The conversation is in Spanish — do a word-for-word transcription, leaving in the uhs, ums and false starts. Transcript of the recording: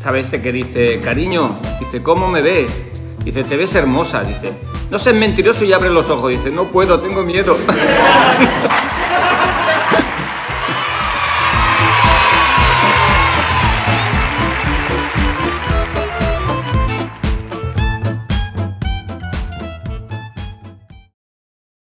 ¿Sabe este que dice? Cariño, dice, ¿cómo me ves? Dice, te ves hermosa, dice. No seas mentiroso y abre los ojos, dice, no puedo, tengo miedo.